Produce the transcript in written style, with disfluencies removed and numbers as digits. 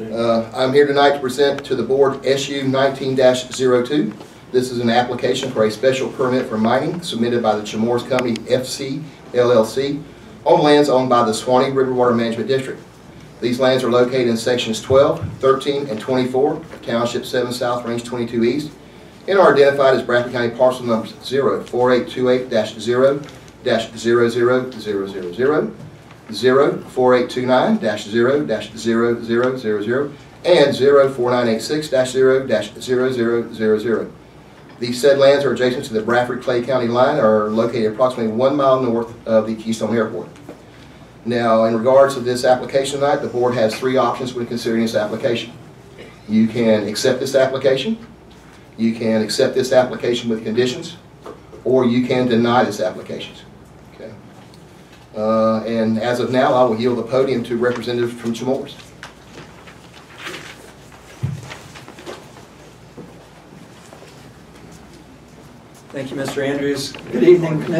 I'm here tonight to present to the board SU 19-02. This is an application for a special permit for mining submitted by the Chemours Company FC LLC on lands owned by the Suwannee River Water Management District. These lands are located in sections 12, 13, and 24 of Township 7 South, Range 22 East, and are identified as Bradford County parcel numbers 04828-0-00000, 04829-0-0000, and 04986-0-0000. These said lands are adjacent to the Bradford Clay County line and are located approximately 1 mile north of the Keystone Airport. Now, in regards to this application tonight, the board has three options when considering this application. You can accept this application, you can accept this application with conditions, or you can deny this application. Okay. And as of now, I will yield the podium to representatives from Chemours. Thank you, Mr. Andrews. Good evening, Commissioner.